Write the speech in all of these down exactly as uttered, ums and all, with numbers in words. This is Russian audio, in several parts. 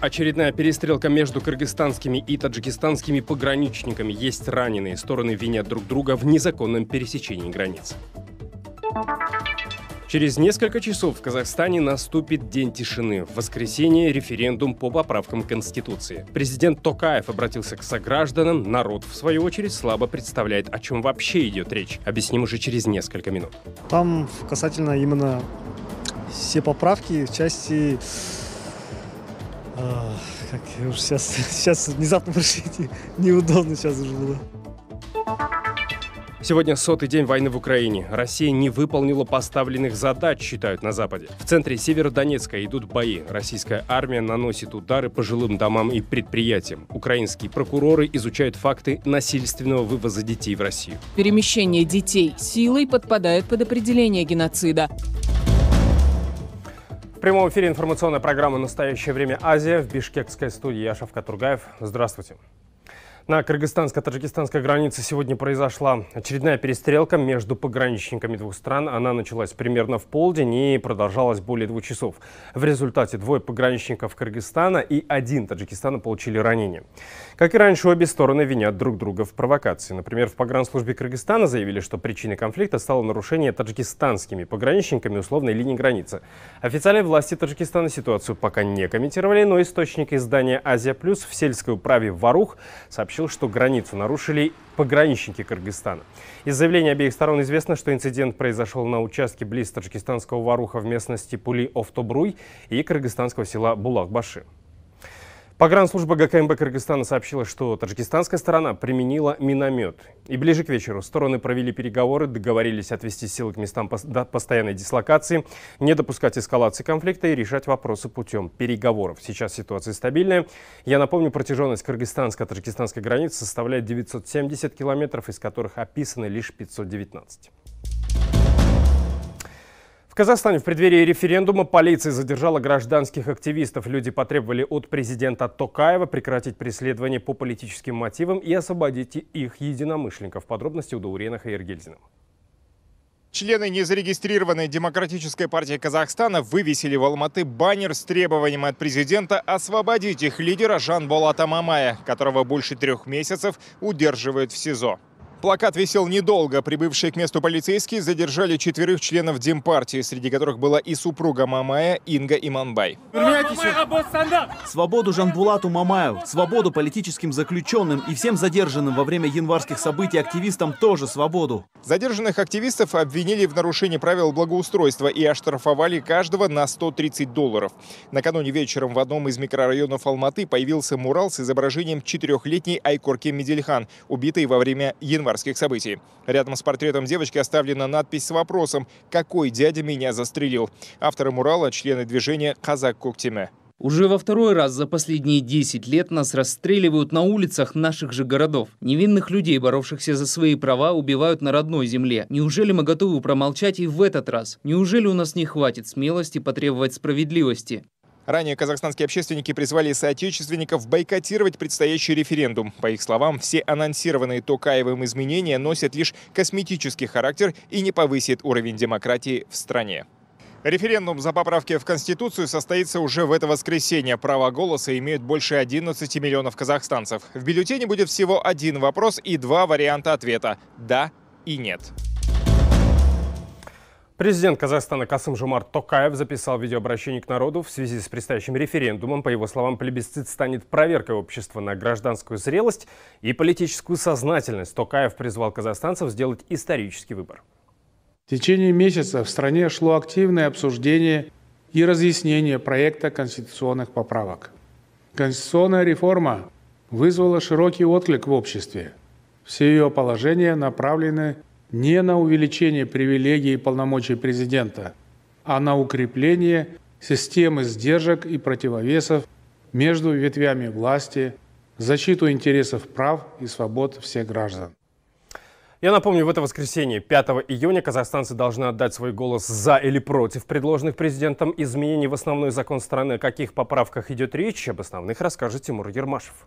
Очередная перестрелка между кыргызстанскими и таджикистанскими пограничниками. Есть раненые. Стороны винят друг друга в незаконном пересечении границ. Через несколько часов в Казахстане наступит день тишины. В воскресенье референдум по поправкам Конституции. Президент Токаев обратился к согражданам. Народ, в свою очередь, слабо представляет, о чем вообще идет речь. Объясним уже через несколько минут. Там касательно именно все поправки в части... А, как я уже сейчас, сейчас внезапно решите, неудобно сейчас уже было. Сегодня сотый день войны в Украине. Россия не выполнила поставленных задач, считают на Западе. В центре Северодонецка идут бои. Российская армия наносит удары по жилым домам и предприятиям. Украинские прокуроры изучают факты насильственного вывоза детей в Россию. Перемещение детей силой подпадает под определение геноцида. В прямом эфире информационная программа «Настоящее время. Азия». В бишкекской студии Шавкат Ругаев. Здравствуйте. На кыргызстанско-таджикистанской границе сегодня произошла очередная перестрелка между пограничниками двух стран. Она началась примерно в полдень и продолжалась более двух часов. В результате двое пограничников Кыргызстана и один Таджикистана получили ранения. Как и раньше, обе стороны винят друг друга в провокации. Например, в погранслужбе Кыргызстана заявили, что причиной конфликта стало нарушение таджикистанскими пограничниками условной линии границы. Официальные власти Таджикистана ситуацию пока не комментировали, но источник издания «Азия Плюс» в сельской управе Варух сообщил, что границу нарушили пограничники Кыргызстана. Из заявлений обеих сторон известно, что инцидент произошел на участке близ таджикистанского Варуха в местности Пули-Офтобруй и кыргызстанского села Булакбаши. Погранслужба ГКМБ Кыргызстана сообщила, что таджикистанская сторона применила миномет. И ближе к вечеру стороны провели переговоры, договорились отвести силы к местам постоянной дислокации, не допускать эскалации конфликта и решать вопросы путем переговоров. Сейчас ситуация стабильная. Я напомню, протяженность кыргызстанско-таджикистанской границы составляет девятьсот семьдесят километров, из которых описаны лишь пятьсот девятнадцать. В Казахстане в преддверии референдума полиция задержала гражданских активистов. Люди потребовали от президента Токаева прекратить преследование по политическим мотивам и освободить их единомышленников. Подробности у Даурена Хаергельдина. Члены незарегистрированной Демократической партии Казахстана вывесили в Алматы баннер с требованием от президента освободить их лидера Жанболата Мамая, которого больше трех месяцев удерживают в СИЗО. Плакат висел недолго. Прибывшие к месту полицейские задержали четверых членов Демпартии, среди которых была и супруга Мамая Инга Иманбай. Свободу Жанбулату Мамаю, свободу политическим заключенным и всем задержанным во время январских событий активистам тоже свободу. Задержанных активистов обвинили в нарушении правил благоустройства и оштрафовали каждого на сто тридцать долларов. Накануне вечером в одном из микрорайонов Алматы появился мурал с изображением четырехлетней Айкорки Медельхан, убитой во время январских событий. Рядом с портретом девочки оставлена надпись с вопросом «Какой дядя меня застрелил?». Авторы мурала – члены движения «Казак Коктиме». Уже во второй раз за последние десять лет нас расстреливают на улицах наших же городов. Невинных людей, боровшихся за свои права, убивают на родной земле. Неужели мы готовы промолчать и в этот раз? Неужели у нас не хватит смелости потребовать справедливости? Ранее казахстанские общественники призвали соотечественников бойкотировать предстоящий референдум. По их словам, все анонсированные Токаевым изменения носят лишь косметический характер и не повысит уровень демократии в стране. Референдум за поправки в Конституцию состоится уже в это воскресенье. Право голоса имеют больше одиннадцати миллионов казахстанцев. В бюллетене будет всего один вопрос и два варианта ответа – «да» и «нет». Президент Казахстана Касым-Жомарт Токаев записал видеообращение к народу в связи с предстоящим референдумом. По его словам, плебисцит станет проверкой общества на гражданскую зрелость и политическую сознательность. Токаев призвал казахстанцев сделать исторический выбор. В течение месяца в стране шло активное обсуждение и разъяснение проекта конституционных поправок. Конституционная реформа вызвала широкий отклик в обществе. Все ее положения направлены не на увеличение привилегий и полномочий президента, а на укрепление системы сдержек и противовесов между ветвями власти, защиту интересов прав и свобод всех граждан. Я напомню, в это воскресенье, пятого июня, казахстанцы должны отдать свой голос за или против предложенных президентом изменений в основной закон страны. О каких поправках идет речь, об основных расскажет Тимур Ермашев.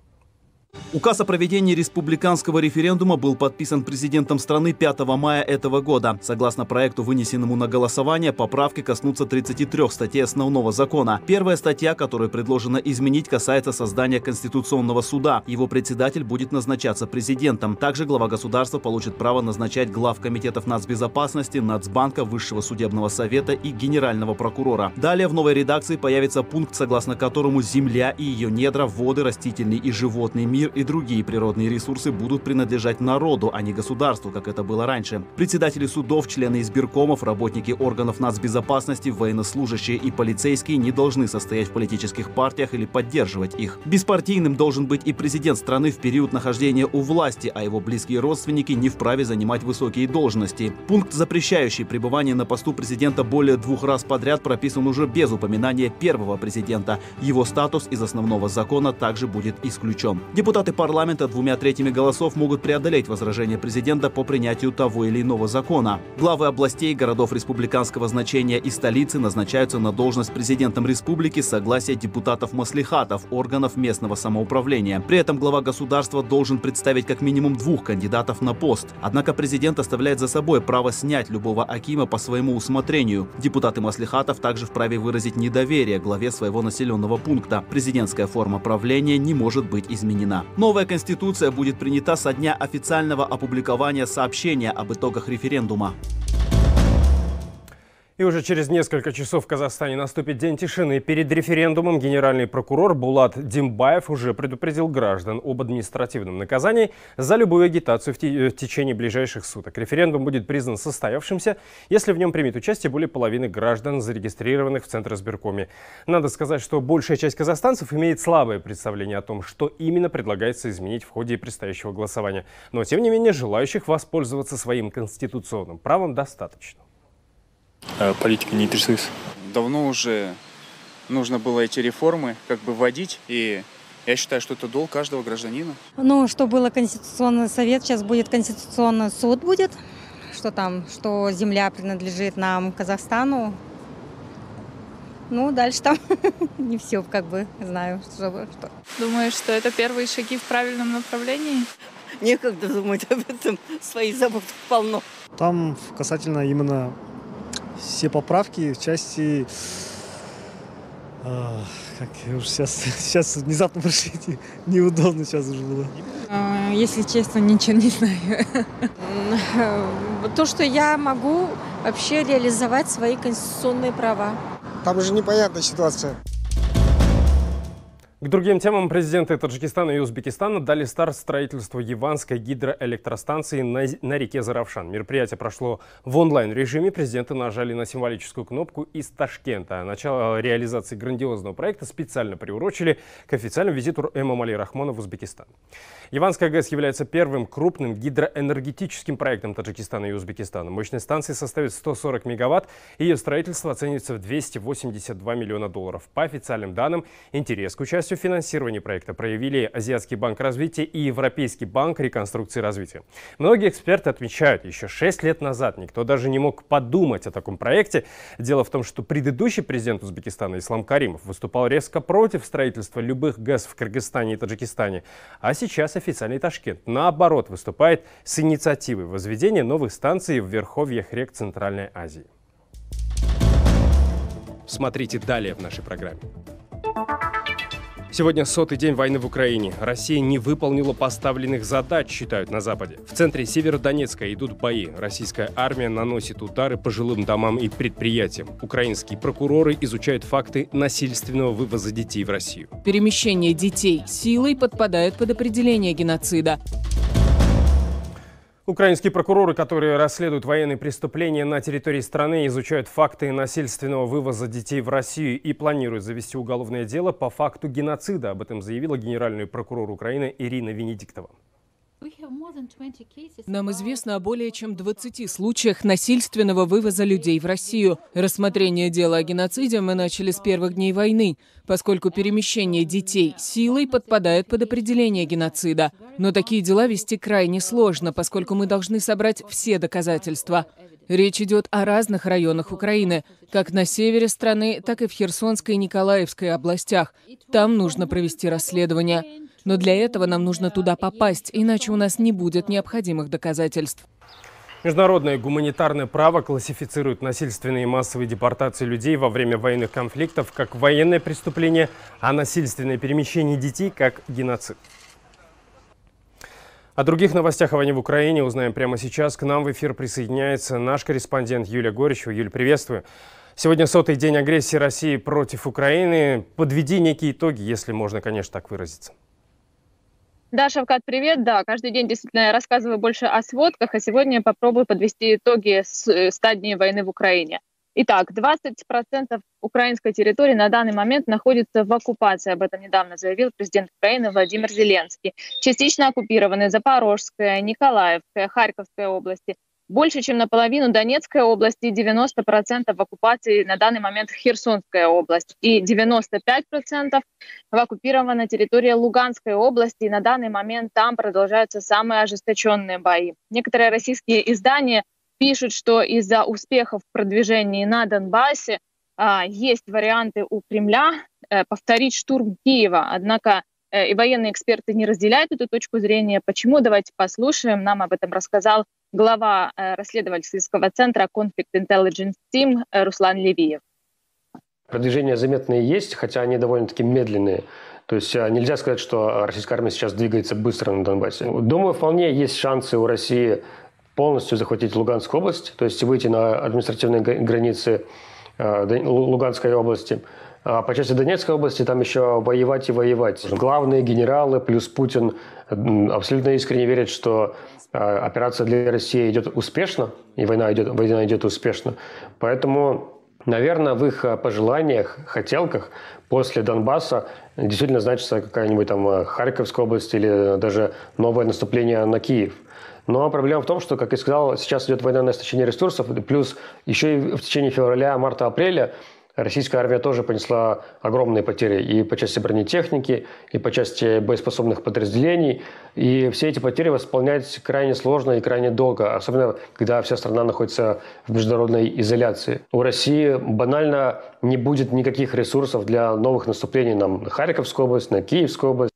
Указ о проведении республиканского референдума был подписан президентом страны пятого мая этого года. Согласно проекту, вынесенному на голосование, поправки коснутся тридцати трёх статей основного закона. Первая статья, которую предложено изменить, касается создания Конституционного суда. Его председатель будет назначаться президентом. Также глава государства получит право назначать глав комитетов нацбезопасности, Нацбанка, Высшего судебного совета и генерального прокурора. Далее в новой редакции появится пункт, согласно которому земля и ее недра, воды, растительный и животный мир и другие природные ресурсы будут принадлежать народу, а не государству, как это было раньше. Председатели судов, члены избиркомов, работники органов нацбезопасности, военнослужащие и полицейские не должны состоять в политических партиях или поддерживать их. Беспартийным должен быть и президент страны в период нахождения у власти, а его близкие родственники не вправе занимать высокие должности. Пункт, запрещающий пребывание на посту президента более двух раз подряд, прописан уже без упоминания первого президента. Его статус из основного закона также будет исключен. Депутаты парламента двумя третьими голосов могут преодолеть возражения президента по принятию того или иного закона. Главы областей, городов республиканского значения и столицы назначаются на должность президентом республики с согласия депутатов-маслихатов, органов местного самоуправления. При этом глава государства должен представить как минимум двух кандидатов на пост. Однако президент оставляет за собой право снять любого акима по своему усмотрению. Депутаты маслихатов также вправе выразить недоверие главе своего населенного пункта. Президентская форма правления не может быть изменена. Новая конституция будет принята со дня официального опубликования сообщения об итогах референдума. И уже через несколько часов в Казахстане наступит день тишины. Перед референдумом генеральный прокурор Булат Димбаев уже предупредил граждан об административном наказании за любую агитацию в течение ближайших суток. Референдум будет признан состоявшимся, если в нем примет участие более половины граждан, зарегистрированных в Центризбиркоме. Надо сказать, что большая часть казахстанцев имеет слабое представление о том, что именно предлагается изменить в ходе предстоящего голосования. Но, тем не менее, желающих воспользоваться своим конституционным правом достаточно. Политика не интересуется. Давно уже нужно было эти реформы как бы вводить, и я считаю, что это долг каждого гражданина. Ну, что было Конституционный совет, сейчас будет Конституционный суд будет, что там, что земля принадлежит нам, Казахстану. Ну, дальше там не все как бы знаю, что, что. Думаю, что это первые шаги в правильном направлении. Некогда думать об этом, своих забот полно. Там касательно именно... Все поправки в части, а, как я уже сейчас, сейчас внезапно пришли, неудобно сейчас уже было. Если честно, ничего не знаю. То, что я могу вообще реализовать свои конституционные права. Там уже непонятная ситуация. К другим темам президенты Таджикистана и Узбекистана дали старт строительству Яванской гидроэлектростанции на, на реке Заравшан. Мероприятие прошло в онлайн-режиме. Президенты нажали на символическую кнопку из Ташкента. Начало реализации грандиозного проекта специально приурочили к официальному визиту Эмомали Рахмона в Узбекистан. Яванская ГЭС является первым крупным гидроэнергетическим проектом Таджикистана и Узбекистана. Мощность станции составит сто сорок мегаватт, и ее строительство оценивается в двести восемьдесят два миллиона долларов. По официальным данным, интерес к участию в финансировании проекта проявили Азиатский банк развития и Европейский банк реконструкции и развития. Многие эксперты отмечают, еще шесть лет назад никто даже не мог подумать о таком проекте. Дело в том, что предыдущий президент Узбекистана Ислам Каримов выступал резко против строительства любых ГЭС в Кыргызстане и Таджикистане. А сейчас официальный Ташкент, наоборот, выступает с инициативой возведения новых станций в верховьях рек Центральной Азии. Смотрите далее в нашей программе. Сегодня сотый день войны в Украине. Россия не выполнила поставленных задач, считают на Западе. В центре Северодонецка идут бои. Российская армия наносит удары по жилым домам и предприятиям. Украинские прокуроры изучают факты насильственного вывоза детей в Россию. Перемещение детей силой подпадает под определение геноцида. Украинские прокуроры, которые расследуют военные преступления на территории страны, изучают факты насильственного вывоза детей в Россию и планируют завести уголовное дело по факту геноцида. Об этом заявила генеральный прокурор Украины Ирина Венедиктова. Нам известно о более чем двадцати случаях насильственного вывоза людей в Россию. Рассмотрение дела о геноциде мы начали с первых дней войны, поскольку перемещение детей силой подпадает под определение геноцида. Но такие дела вести крайне сложно, поскольку мы должны собрать все доказательства. Речь идет о разных районах Украины, как на севере страны, так и в Херсонской и Николаевской областях. Там нужно провести расследование. Но для этого нам нужно туда попасть, иначе у нас не будет необходимых доказательств. Международное гуманитарное право классифицирует насильственные и массовые депортации людей во время военных конфликтов как военное преступление, а насильственное перемещение детей как геноцид. О других новостях о войне в Украине узнаем прямо сейчас. К нам в эфир присоединяется наш корреспондент Юлия Горищева. Юль, приветствую. Сегодня сотый день агрессии России против Украины. Подведи некие итоги, если можно, конечно, так выразиться. Да, Шавкат, привет. Да, каждый день действительно я рассказываю больше о сводках, а сегодня я попробую подвести итоги ста дней войны в Украине. Итак, двадцать процентов украинской территории на данный момент находится в оккупации. Об этом недавно заявил президент Украины Владимир Зеленский. Частично оккупированы Запорожская, Николаевская, Харьковская области. Больше, чем наполовину Донецкой области, девяносто процентов в оккупации на данный момент Херсонская область. И девяносто пять процентов в оккупирована территория Луганской области. И на данный момент там продолжаются самые ожесточенные бои. Некоторые российские издания пишут, что из-за успехов в продвижении на Донбассе а, есть варианты у Кремля а, повторить штурм Киева. Однако а, и военные эксперты не разделяют эту точку зрения. Почему? Давайте послушаем. Нам об этом рассказал глава а, расследовательского центра Conflict Intelligence Team Руслан Левиев. Продвижения заметные есть, хотя они довольно-таки медленные. То есть нельзя сказать, что российская армия сейчас двигается быстро на Донбассе. Думаю, вполне есть шансы у России полностью захватить Луганскую область, то есть выйти на административные границы Луганской области. А по части Донецкой области там еще воевать и воевать. Главные генералы плюс Путин абсолютно искренне верят, что операция для России идет успешно, и война идет, война идет успешно. Поэтому, наверное, в их пожеланиях, хотелках после Донбасса действительно значится какая-нибудь там Харьковская область или даже новое наступление на Киев. Но проблема в том, что, как я сказал, сейчас идет война на истощение ресурсов, плюс еще и в течение февраля, марта, апреля российская армия тоже понесла огромные потери и по части бронетехники, и по части боеспособных подразделений. И все эти потери восполнять крайне сложно и крайне долго, особенно когда вся страна находится в международной изоляции. У России банально не будет никаких ресурсов для новых наступлений на Харьковскую область, на Киевскую область.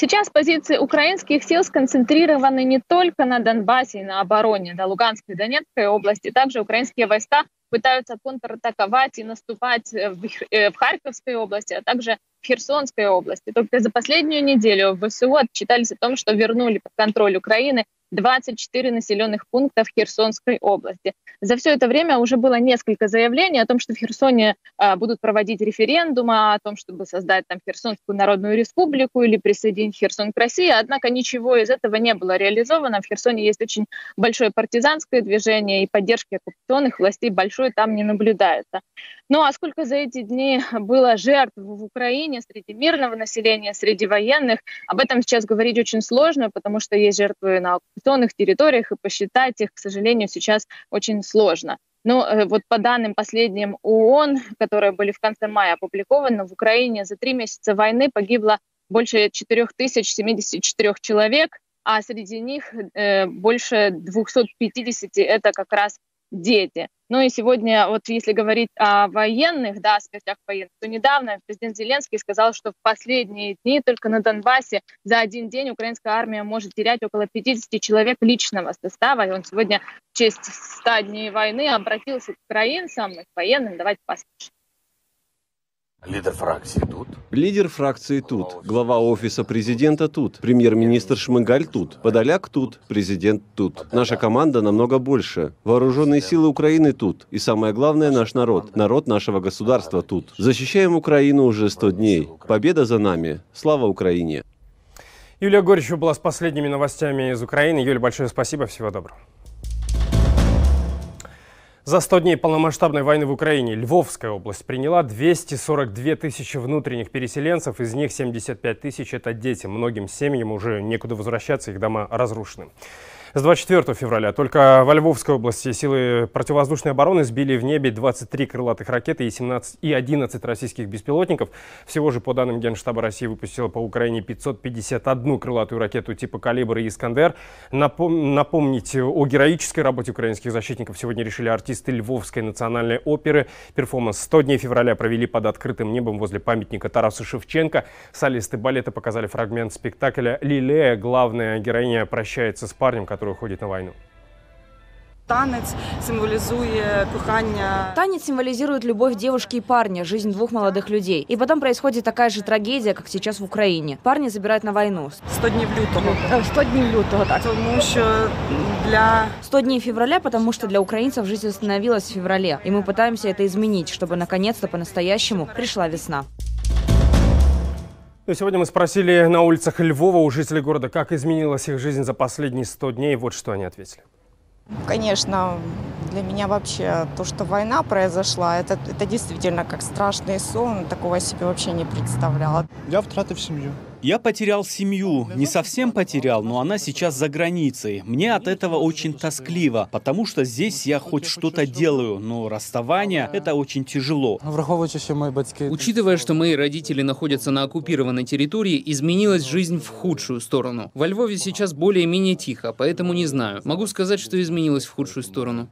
Сейчас позиции украинских сил сконцентрированы не только на Донбассе и на обороне, на Луганской и Донецкой области. Также украинские войска пытаются контратаковать и наступать в Харьковской области, а также в Херсонской области. Только за последнюю неделю в ВСУ отчитались о том, что вернули под контроль Украины двадцать четыре населенных пункта в Херсонской области. За все это время уже было несколько заявлений о том, что в Херсоне а, будут проводить референдумы, о том, чтобы создать там Херсонскую народную республику или присоединить Херсон к России. Однако ничего из этого не было реализовано. В Херсоне есть очень большое партизанское движение, и поддержки оккупационных властей большой там не наблюдается. Ну а сколько за эти дни было жертв в Украине среди мирного населения, среди военных, об этом сейчас говорить очень сложно, потому что есть жертвы на оккупационных территориях, и посчитать их, к сожалению, сейчас очень сложно. Но вот по данным последним ООН, которые были в конце мая опубликованы, в Украине за три месяца войны погибло больше четырёх тысяч семидесяти четырёх человек, а среди них э, больше двухсот пятидесяти – это как раз дети. Ну и сегодня, вот если говорить о военных, да, о смертях военных, то недавно президент Зеленский сказал, что в последние дни только на Донбассе за один день украинская армия может терять около пятидесяти человек личного состава. И он сегодня в честь ста дней войны обратился к украинцам и к военным. Давайте послушаем. Лидер фракции тут. Лидер фракции тут. Глава офиса президента тут. Премьер-министр Шмыгаль тут. Подоляк тут. Президент тут. Наша команда намного больше. Вооруженные силы Украины тут. И самое главное, наш народ. Народ нашего государства тут. Защищаем Украину уже сто дней. Победа за нами. Слава Украине. Юлия Горищева была с последними новостями из Украины. Юль, большое спасибо. Всего доброго. За сто дней полномасштабной войны в Украине Львовская область приняла двести сорок две тысячи внутренних переселенцев, из них семьдесят пять тысяч – это дети. Многим семьям уже некуда возвращаться, их дома разрушены. С двадцать четвёртого февраля только во Львовской области силы противовоздушной обороны сбили в небе двадцать три крылатых ракеты и семнадцать и одиннадцать российских беспилотников. Всего же, по данным Генштаба России, выпустила по Украине пятьсот пятьдесят одну крылатую ракету типа «Калибр» и «Искандер». Напом... Напомнить о героической работе украинских защитников сегодня решили артисты Львовской национальной оперы. Перформанс «сто дней февраля» провели под открытым небом возле памятника Тарасу Шевченко. Солисты балета показали фрагмент спектакля «Лилея». Главная героиня прощается с парнем, который уходит на войну. Танец символизует кухание. Танец символизирует любовь девушки и парня, жизнь двух молодых людей. И потом происходит такая же трагедия, как сейчас в Украине. Парня забирают на войну. сто дней лютого. сто дней лютого, так. Потому что для... сто дней февраля, потому что для украинцев жизнь остановилась в феврале. И мы пытаемся это изменить, чтобы наконец-то по-настоящему пришла весна. Сегодня мы спросили на улицах Львова у жителей города, как изменилась их жизнь за последние сто дней. Вот что они ответили. Конечно, для меня вообще то, что война произошла, это, это действительно как страшный сон. Такого себе вообще не представляла. Я втраты в семью. Я потерял семью. Не совсем потерял, но она сейчас за границей. Мне от этого очень тоскливо, потому что здесь я хоть что-то делаю, но расставание – это очень тяжело. Учитывая, что мои родители находятся на оккупированной территории, изменилась жизнь в худшую сторону. Во Львове сейчас более-менее тихо, поэтому не знаю. Могу сказать, что изменилось в худшую сторону.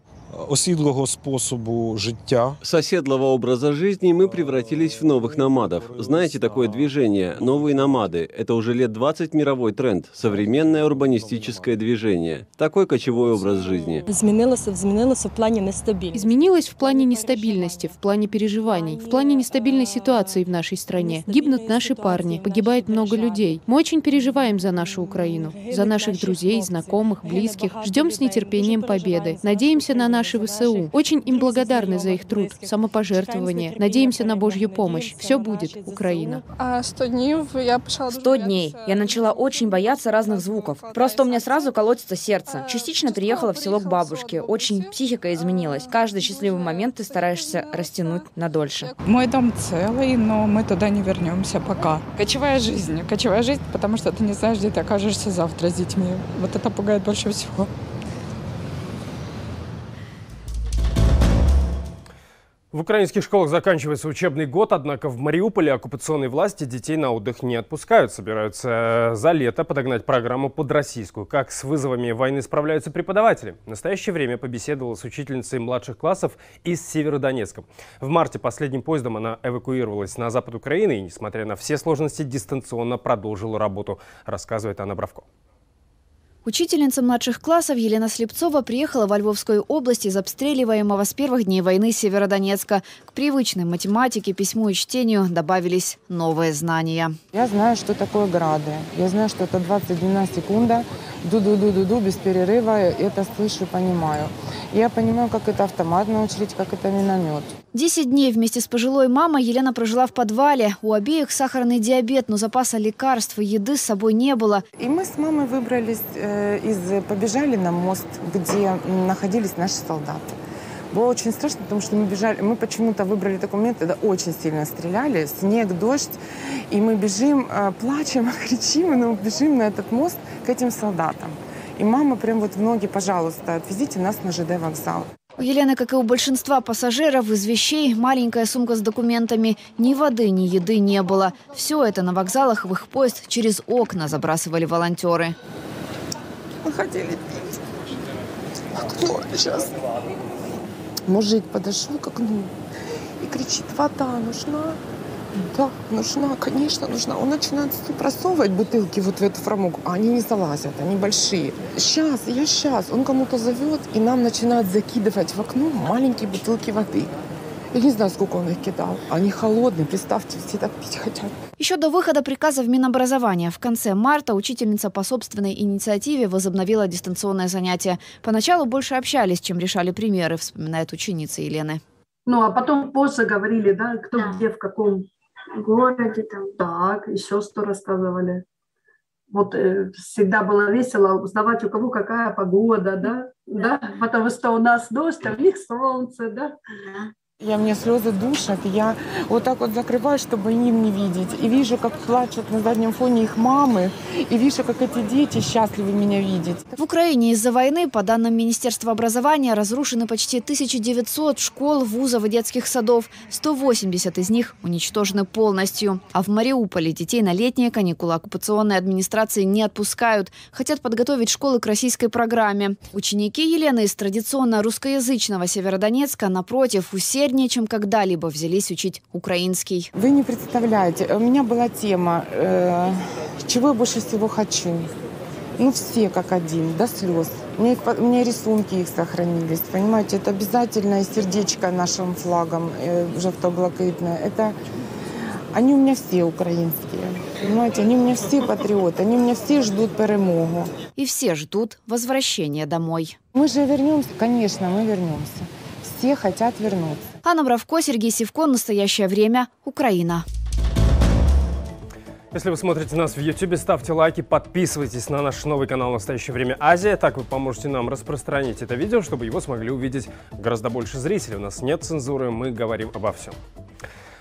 Оседлого способу життя. С оседлого образа жизни мы превратились в новых номадов. Знаете такое движение? Новые номады. Это уже лет двадцать мировой тренд. Современное урбанистическое движение. Такой кочевой образ жизни. Изменилось, изменилось в плане нестабильности. Изменилось в плане нестабильности, в плане переживаний, в плане нестабильной ситуации в нашей стране. Гибнут наши парни, погибает много людей. Мы очень переживаем за нашу Украину, за наших друзей, знакомых, близких. Ждем с нетерпением победы. Надеемся на наши ВСУ. Очень им благодарны за их труд, самопожертвование. Надеемся на Божью помощь. Все будет, Украина. сто дней я пошла... сто дней. Я начала очень бояться разных звуков. Просто у меня сразу колотится сердце. Частично приехала в село к бабушке. Очень психика изменилась. Каждый счастливый момент ты стараешься растянуть надольше. Мой дом целый, но мы туда не вернемся пока. Кочевая жизнь. Кочевая жизнь, потому что ты не знаешь, где ты окажешься завтра с детьми. Вот это пугает больше всего. В украинских школах заканчивается учебный год, однако в Мариуполе оккупационные власти детей на отдых не отпускают. Собираются за лето подогнать программу под российскую. Как с вызовами войны справляются преподаватели? В настоящее время побеседовала с учительницей младших классов из Северодонецка. В марте последним поездом она эвакуировалась на запад Украины и, несмотря на все сложности, дистанционно продолжила работу, рассказывает Анна Бровко. Учительница младших классов Елена Слепцова приехала во Львовскую область из обстреливаемого с первых дней войны Северодонецка. К привычной математике, письму и чтению добавились новые знания. Я знаю, что такое грады. Я знаю, что это двадцать-двенадцать секунда. Ду-ду-ду-ду-ду, без перерыва. Это слышу, понимаю. Я понимаю, как это автомат научить, как это миномет. Десять дней вместе с пожилой мамой Елена прожила в подвале. У обеих сахарный диабет, но запаса лекарств и еды с собой не было. И мы с мамой выбрались... Из, побежали на мост, где находились наши солдаты. Было очень страшно, потому что мы бежали, мы почему-то выбрали такой момент, когда очень сильно стреляли, снег, дождь, и мы бежим, плачем, кричим, но бежим на этот мост к этим солдатам. И мама прям вот в ноги, пожалуйста, отвезите нас на ЖД вокзал. У Елены, как и у большинства пассажиров, из вещей маленькая сумка с документами. Ни воды, ни еды не было. Все это на вокзалах в их поезд через окна забрасывали волонтеры. Мы хотели пить. Окно сейчас. Мужик подошел к окну и кричит: вода нужна? Да, нужна, конечно, нужна. Он начинает просовывать бутылки вот в эту фрамугу, а они не залазят, они большие. Сейчас, я сейчас. Он кому-то зовет, и нам начинают закидывать в окно маленькие бутылки воды. Я не знаю, сколько он их кидал. Они холодные, представьте, все так пить хотят. Еще до выхода приказа в Минобразование в конце марта учительница по собственной инициативе возобновила дистанционное занятие. Поначалу больше общались, чем решали примеры, вспоминает ученица Елены. Ну, а потом позже говорили, да, кто да. где, в каком городе, там, так, еще что рассказывали. Вот э, всегда было весело узнавать, у кого какая погода, да, да, да? Потому что у нас дождь, а у них солнце, да. да. Я, мне слезы душат, я вот так вот закрываю, чтобы им не видеть. И вижу, как плачут на заднем фоне их мамы, и вижу, как эти дети счастливы меня видеть. В Украине из-за войны, по данным Министерства образования, разрушены почти тысяча девятьсот школ, вузов и детских садов. сто восемьдесят из них уничтожены полностью. А в Мариуполе детей на летние каникулы оккупационной администрации не отпускают. Хотят подготовить школы к российской программе. Ученики Елены из традиционно русскоязычного Северодонецка, напротив, усердно чем когда-либо взялись учить украинский. Вы не представляете, у меня была тема, э, чего я больше всего хочу. Ну все как один, до слез. У меня, у меня рисунки их сохранились, понимаете, это обязательное сердечко нашим флагом, э, жовто-блакитное. Это они у меня все украинские, понимаете, они у меня все патриоты, они у меня все ждут перемогу. И все ждут возвращения домой. Мы же вернемся, конечно, мы вернемся. Все хотят вернуться. Анна Бровко, Сергей Сивко. Настоящее время. Украина. Если вы смотрите нас в YouTube, ставьте лайки, подписывайтесь на наш новый канал «Настоящее время. Азия». Так вы поможете нам распространить это видео, чтобы его смогли увидеть гораздо больше зрителей. У нас нет цензуры, мы говорим обо всем.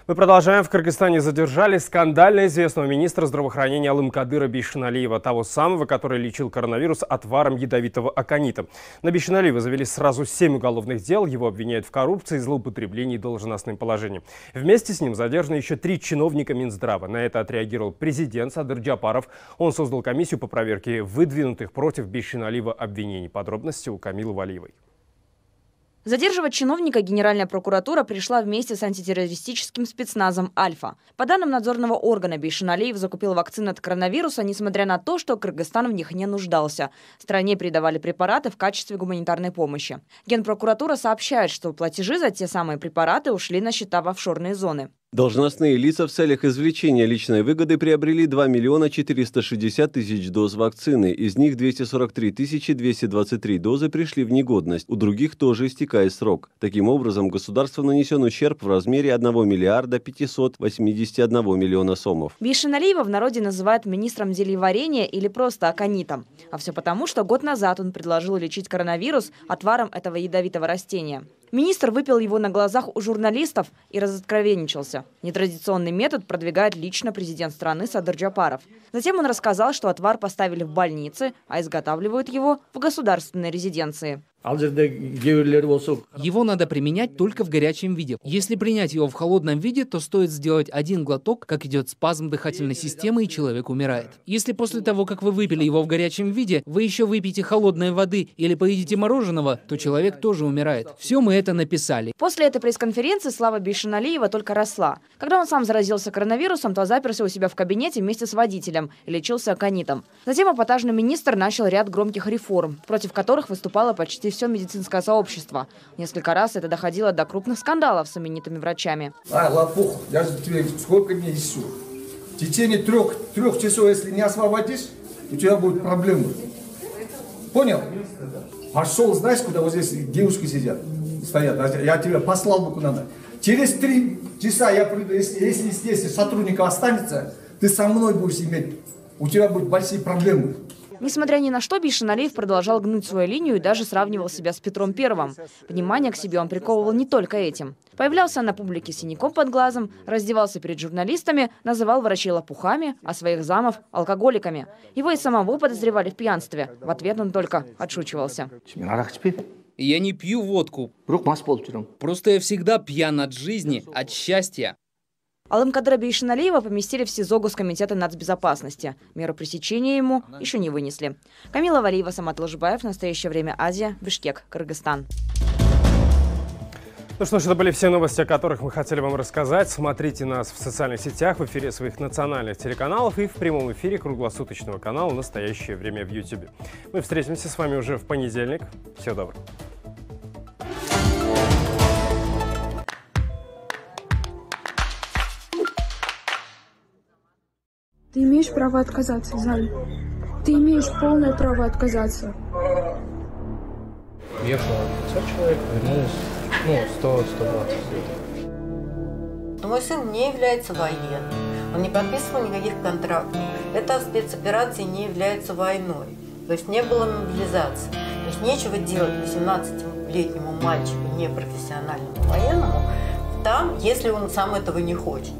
Мы продолжаем. В Кыргызстане задержали скандально известного министра здравоохранения Алымкадыра Бейшеналиева, того самого, который лечил коронавирус отваром ядовитого аконита. На Бейшеналиева завели сразу семь уголовных дел. Его обвиняют в коррупции, злоупотреблении должностным положением. Вместе с ним задержаны еще три чиновника Минздрава. На это отреагировал президент Садыр Джапаров. Он создал комиссию по проверке выдвинутых против Бейшеналиева обвинений. Подробности у Камилы Валиевой. Задерживать чиновника Генеральная прокуратура пришла вместе с антитеррористическим спецназом «Альфа». По данным надзорного органа, Бейшеналиев закупил вакцины от коронавируса, несмотря на то, что Кыргызстан в них не нуждался. Стране передавали препараты в качестве гуманитарной помощи. Генпрокуратура сообщает, что платежи за те самые препараты ушли на счета в офшорные зоны. Должностные лица в целях извлечения личной выгоды приобрели два миллиона четыреста шестьдесят тысяч доз вакцины. Из них двести сорок три тысячи двести двадцать три дозы пришли в негодность. У других тоже истекает срок. Таким образом, государству нанесен ущерб в размере одного миллиарда пятисот восьмидесяти одного миллиона сомов. Бейшеналиева в народе называют министром зельеварения или просто аконитом. А все потому, что год назад он предложил лечить коронавирус отваром этого ядовитого растения. Министр выпил его на глазах у журналистов и разоткровенничался. Нетрадиционный метод продвигает лично президент страны Садыр Джапаров. Затем он рассказал, что отвар поставили в больнице, а изготавливают его в государственной резиденции. Его надо применять только в горячем виде. Если принять его в холодном виде, то стоит сделать один глоток, как идет спазм дыхательной системы, и человек умирает. Если после того, как вы выпили его в горячем виде, вы еще выпьете холодной воды или поедите мороженого, то человек тоже умирает. Все мы это написали. После этой пресс-конференции слава Бейшеналиева только росла. Когда он сам заразился коронавирусом, то заперся у себя в кабинете вместе с водителем и лечился аконитом. Затем эпатажный министр начал ряд громких реформ, против которых выступала почти все медицинское сообщество. Несколько раз это доходило до крупных скандалов с именитыми врачами. А, лопух, я же тебе сколько несу. В течение трех, трех часов, если не освободишь, у тебя будут проблемы. Понял? Пошел, знаешь, куда вот здесь девушки сидят, стоят. Я тебя послал бы куда надо. Через три часа я приду, если, если здесь сотрудник останется, ты со мной будешь иметь. У тебя будут большие проблемы. Несмотря ни на что, Бейшеналиев продолжал гнуть свою линию и даже сравнивал себя с Петром Первым. Внимание к себе он приковывал не только этим. Появлялся на публике синяком под глазом, раздевался перед журналистами, называл врачей лопухами, а своих замов – алкоголиками. Его и самого подозревали в пьянстве. В ответ он только отшучивался. Я не пью водку. Просто я всегда пьян от жизни, от счастья. Алымкадыра Бейшеналиева поместили в СИЗО Госкомитета нацбезопасности. Меру пресечения ему еще не вынесли. Камила Валиева, Самат Лужбаев. Настоящее время. Азия. Бишкек. Кыргызстан. Ну что ж, это были все новости, о которых мы хотели вам рассказать. Смотрите нас в социальных сетях, в эфире своих национальных телеканалов и в прямом эфире круглосуточного канала «Настоящее время» в YouTube. Мы встретимся с вами уже в понедельник. Всего доброго. Ты имеешь право отказаться, Зай. Ты имеешь полное право отказаться. Ехала пятьсот человек, вернулась, ну, сто — сто двадцать. Мой сын не является военным. Он не подписывал никаких контрактов. Эта спецоперация не является войной. То есть не было мобилизации. То есть нечего делать восемнадцатилетнему мальчику, непрофессиональному военному, если он сам этого не хочет.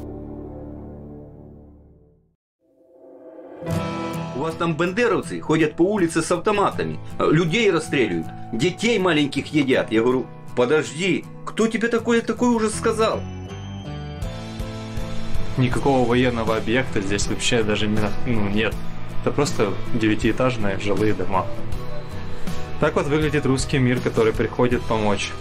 У вас там бандеровцы ходят по улице с автоматами, людей расстреливают, детей маленьких едят. Я говорю, подожди, кто тебе такое, такой уже сказал? Никакого военного объекта здесь вообще даже не, ну, нет. Это просто девятиэтажные жилые дома. Так вот выглядит русский мир, который приходит помочь.